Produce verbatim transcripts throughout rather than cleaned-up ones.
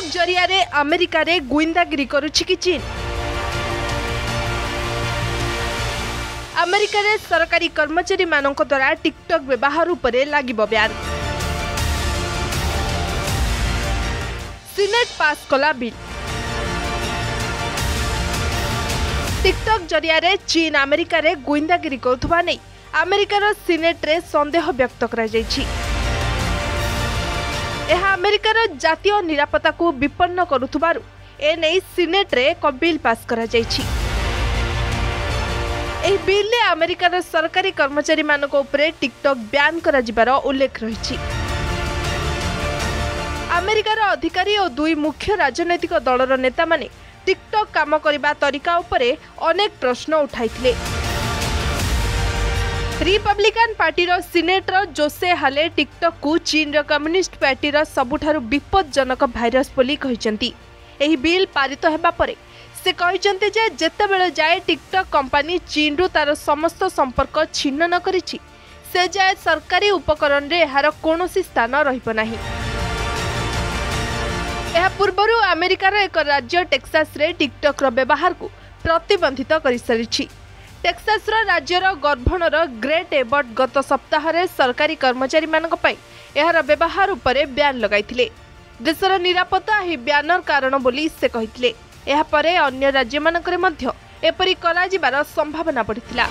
TikTok जरिया रे America रे गुइंदागिरी करुछि कि चीन अमेरिका रे सरकारी कर्मचारी मानक द्वारा टिकटॉक व्यवहार उपर लागिबो ब्यान। सीनेट पास कला बिल। टिकटॉक जरिया रे चीन अमेरिका रे गुइंदागिरी करुथबा नै अमेरिकार सीनेट रे संदेह व्यक्त करा जायछि। यह अमेरिकार जातीय निरापत्ता को विपन्न करुथबारु एनै सीनेट रे एक बिल पास करा जायछि। एही बिल ने अमेरिकार सरकारी कर्मचारी मानक उपरे टिकटॉक ब्यान करा जिबार उल्लेख रहिछि। अमेरिकार अधिकारी और दुई मुख्य राजनैतिक दलर नेता माने टिकटॉक काम करिबा तरीका उपरे अनेक प्रश्न उठाइथिले। रिपब्लिकन पार्टी रो सीनेटर जोसे हाले टिकटॉक को चीन रो कम्युनिस्ट पार्टी रो सबुठारु विपदजनक भाइरस बोली कहिसेंती। एही बिल पारित हेबा परे से कहिसेंती जे जेतेबेले जाय टिकटॉक कंपनी चीन रु तार समस्त संपर्क छिन्न न करिछि से जाय सरकारी उपकरण रे हार कोनोसी स्थान रहिबो नाही। एहा पूर्वरु अमेरिकार एक राज्य टेक्सास रे टिकटॉक रो व्यवहार को प्रतिबंधित करिसरिछि। टेक्सास राज्यर गर्भणर ग्रेट एबर्ट गत सप्ताह रे सरकारी कर्मचारी मानक पई एहार व्यवहार उपरे ब्यान लगाइथिले। देशर निरापत्ता ही ब्यानर कारण बोली से कहिथिले। एहा परे अन्य राज्य मानक रे मध्य एपरि करा जिबार संभावना पडिथिला।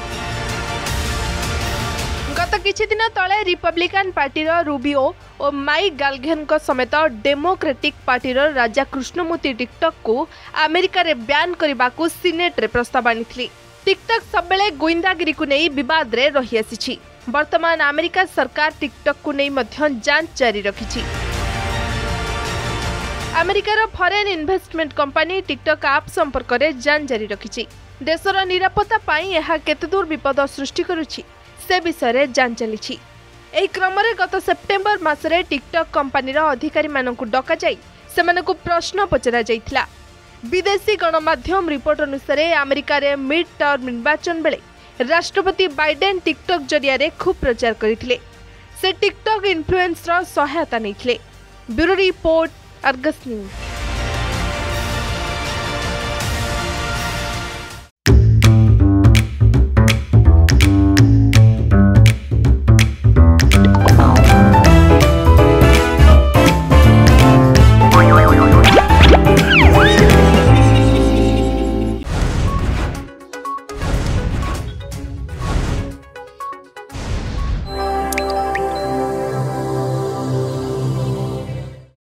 गत किछि दिन तळे रिपब्लिकन पार्टीर रूबियो और माइक गाल्घेन को समेत डेमोक्रेटिक पार्टीर राजा कृष्णमूर्ति टिकटॉक को अमेरिका रे ब्यान करिबाकू सीनेट रे प्रस्ताव आनिथिले। टिकटॉक सबबेले गुइंदागिरी को नहीं विवाद रे रही आसी। वर्तमान अमेरिका सरकार टिकटॉक को नहीं मध्य जांच जारी रखी। अमेरिकार फॉरेन इन्वेस्टमेंट कंपनी टिकटॉक आप संपर्क में जांच जारी रखी। देशर निरापत्ता पाई यह केतेदूर विपद सृष्टि करुछि से विषय जांच चली। एही क्रम रे गत सेप्टेम्बर मासरे टिकटॉक कंपनी अधिकारी मानकु डका जाई सेमानकु प्रश्न पचरा जाइथिला। विदेशी गणमाध्यम रिपोर्ट अनुसार अमेरिकार मिड टर्म निर्वाचन बेले राष्ट्रपति बाइडेन टिकटॉक जरिया रे खूब प्रचार करथिले। से टिकटॉक इन्फ्लुएंसर सहायता नैथिले। Bureau report, Argus news.